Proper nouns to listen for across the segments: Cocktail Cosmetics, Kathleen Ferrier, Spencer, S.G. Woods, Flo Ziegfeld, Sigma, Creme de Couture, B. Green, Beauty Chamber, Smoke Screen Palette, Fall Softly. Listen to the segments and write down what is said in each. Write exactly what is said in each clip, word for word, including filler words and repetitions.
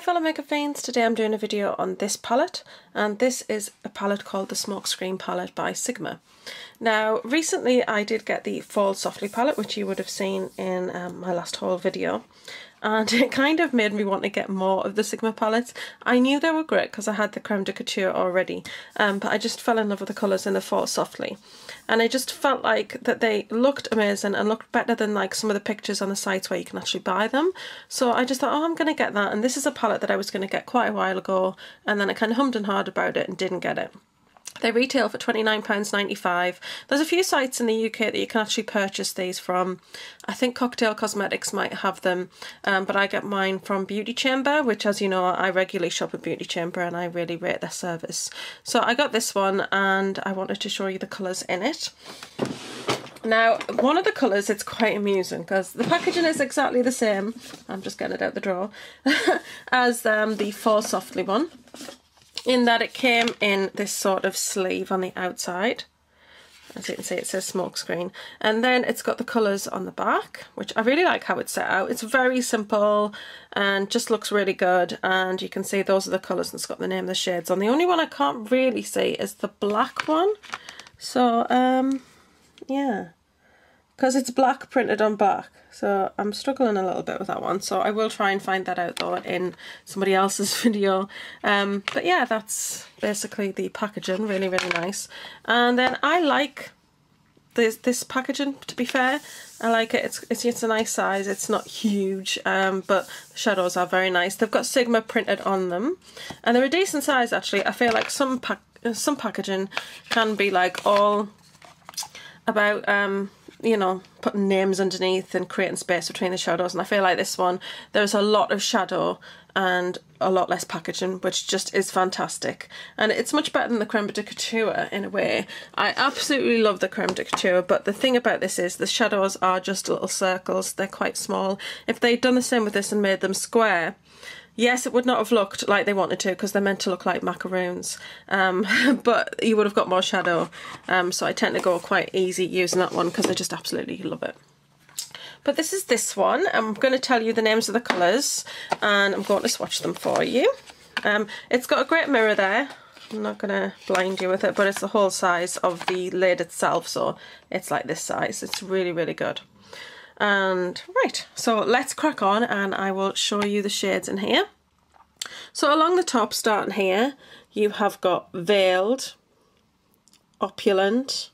Hi fellow makeup fiends, today I'm doing a video on this palette, and this is a palette called the Smoke Screen Palette by Sigma. Now recently I did get the Fall Softly palette, which you would have seen in um, my last haul video, and it kind of made me want to get more of the Sigma palettes. I knew they were great because I had the Creme de Couture already, um, but I just fell in love with the colours in the Fall Softly, and I just felt like that they looked amazing and looked better than like some of the pictures on the sites where you can actually buy them. So I just thought, oh, I'm going to get that, and this is a palette that I was going to get quite a while ago, and then I kind of hummed and hawed about it and didn't get it. They retail for twenty-nine pounds ninety-five. There's a few sites in the U K that you can actually purchase these from. I think Cocktail Cosmetics might have them, um, but I get mine from Beauty Chamber, which, as you know, I regularly shop at Beauty Chamber and I really rate their service. So I got this one and I wanted to show you the colours in it. Now, one of the colours, it's quite amusing because the packaging is exactly the same, I'm just getting it out the drawer, as um, the Fall Softly one, in that it came in this sort of sleeve on the outside. As you can see, it says Smoke Screen, and then it's got the colours on the back, which I really like how it's set out. It's very simple and just looks really good, and you can see those are the colours and it's got the name of the shades on. The only one I can't really see is the black one, so um, yeah, because it's black printed on black, so I'm struggling a little bit with that one. So I will try and find that out though in somebody else's video. Um, but yeah, that's basically the packaging. Really, really nice. And then I like this this packaging, to be fair. I like it. It's it's, it's a nice size. It's not huge, um, but the shadows are very nice. They've got Sigma printed on them, and they're a decent size actually. I feel like some pack some packaging can be like all about, um, you know, putting names underneath and creating space between the shadows, and I feel like this one, there's a lot of shadow and a lot less packaging, which just is fantastic. And it's much better than the Creme de Couture in a way. I absolutely love the Creme de Couture, but the thing about this is the shadows are just little circles, they're quite small. If they'd done the same with this and made them square, yes, it would not have looked like they wanted to, because they're meant to look like macaroons, um, but you would have got more shadow, um, so I tend to go quite easy using that one because I just absolutely love it. But this is this one. I'm going to tell you the names of the colours and I'm going to swatch them for you. Um, it's got a great mirror there. I'm not going to blind you with it, but it's the whole size of the lid itself, so it's like this size. It's really, really good. And right, so let's crack on and I will show you the shades in here. So along the top, starting here, you have got Veiled, Opulent,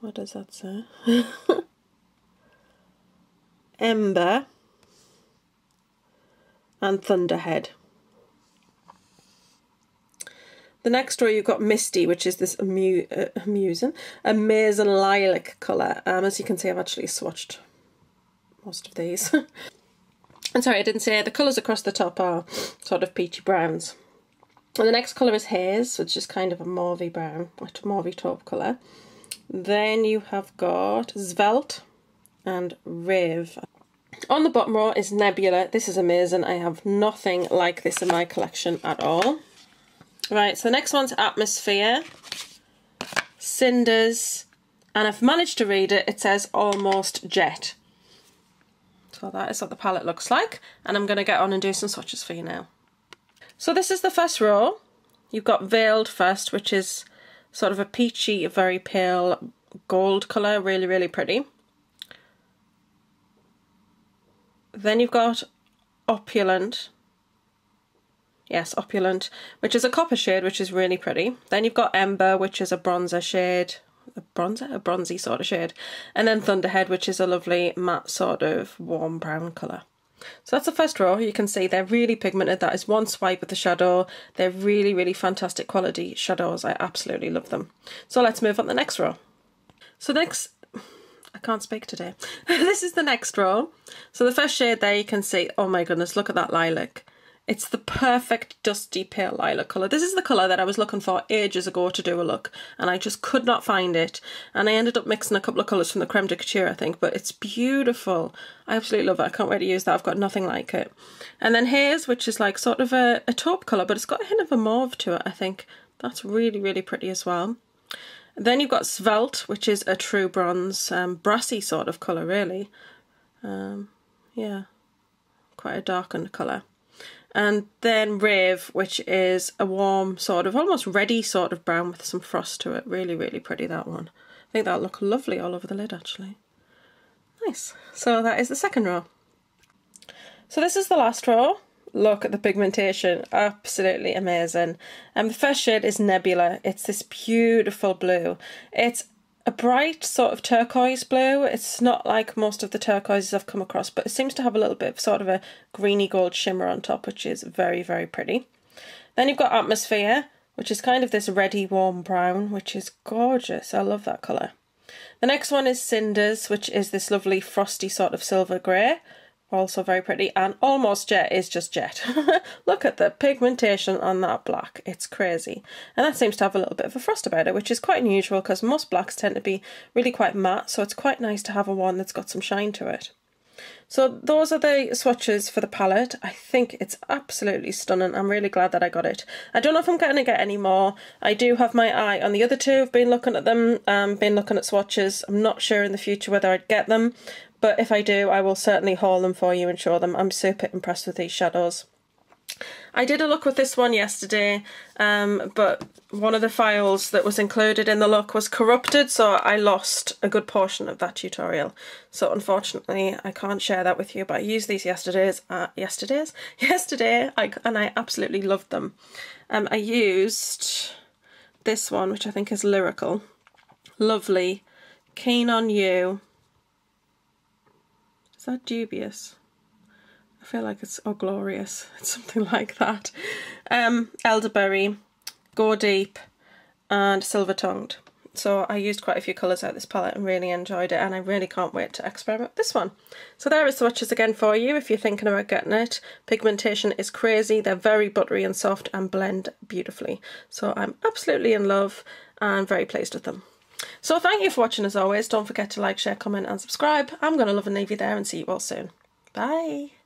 what does that say, Ember and Thunderhead. The next row you've got Misty, which is this amu uh, amusing, amazing lilac colour. Um, as you can see, I've actually swatched most of these. I'm sorry, I didn't say the colours across the top are sort of peachy browns. And the next colour is Haze, which is kind of a mauvey brown, a mauvey taupe colour. Then you have got Svelte and Rave. On the bottom row is Nebula. This is amazing. I have nothing like this in my collection at all. Right, so the next one's Atmosphere, Cinders, and I've managed to read it, it says Almost Jet. So that is what the palette looks like, and I'm going to get on and do some swatches for you now. So this is the first row. You've got Veiled first, which is sort of a peachy, very pale gold colour, really, really pretty. Then you've got Opulent. Yes, Opulent, which is a copper shade, which is really pretty. Then you've got Ember, which is a bronzer shade, a bronzer, a bronzy sort of shade. And then Thunderhead, which is a lovely matte sort of warm brown colour. So that's the first row. You can see they're really pigmented. That is one swipe of the shadow. They're really, really fantastic quality shadows. I absolutely love them. So let's move on to the next row. So next, I can't speak today. This is the next row. So the first shade there you can see, oh my goodness, look at that lilac. It's the perfect dusty pale lilac colour. This is the colour that I was looking for ages ago to do a look, and I just could not find it. And I ended up mixing a couple of colours from the Creme de Couture, I think, but it's beautiful. I absolutely love it. I can't wait to use that. I've got nothing like it. And then Haze, which is like sort of a, a taupe colour, but it's got a hint of a mauve to it, I think. That's really, really pretty as well. And then you've got Svelte, which is a true bronze, um, brassy sort of colour, really. Um, yeah. quite a darkened colour. And then Rave, which is a warm sort of, almost reddy sort of brown with some frost to it. Really, really pretty, that one. I think that'll look lovely all over the lid, actually. Nice. So that is the second row. So this is the last row. Look at the pigmentation, absolutely amazing. And um, the first shade is Nebula. It's this beautiful blue. It's a bright sort of turquoise blue. It's not like most of the turquoises I've come across, but it seems to have a little bit of sort of a greeny gold shimmer on top, which is very, very pretty. Then you've got Atmosphere, which is kind of this reddy warm brown, which is gorgeous. I love that colour. The next one is Cinders, which is this lovely frosty sort of silver grey. Also very pretty, and Almost Jet is just jet. Look at the pigmentation on that black, it's crazy. And that seems to have a little bit of a frost about it, which is quite unusual because most blacks tend to be really quite matte, so it's quite nice to have a one that's got some shine to it. So those are the swatches for the palette. I think it's absolutely stunning. I'm really glad that I got it. I don't know if I'm going to get any more. I do have my eye on the other two. I've been looking at them, um, been looking at swatches. I'm not sure in the future whether I'd get them, but if I do, I will certainly haul them for you and show them. I'm super impressed with these shadows. I did a look with this one yesterday, um, but one of the files that was included in the look was corrupted, so I lost a good portion of that tutorial. So unfortunately, I can't share that with you, but I used these yesterday's, uh, yesterday's? Yesterday, I, and I absolutely loved them. Um, I used this one, which I think is Lyrical. Lovely. Keen on You. Is that Dubious? I feel like it's, oh, Glorious, it's something like that. Um, Elderberry, Go Deep, and Silver Tongued. So I used quite a few colours out of this palette and really enjoyed it, and I really can't wait to experiment with this one. So there are swatches again for you if you're thinking about getting it. Pigmentation is crazy, they're very buttery and soft and blend beautifully. So I'm absolutely in love and very pleased with them. So thank you for watching as always. Don't forget to like, share, comment and subscribe. I'm going to love and leave you there and see you all soon. Bye!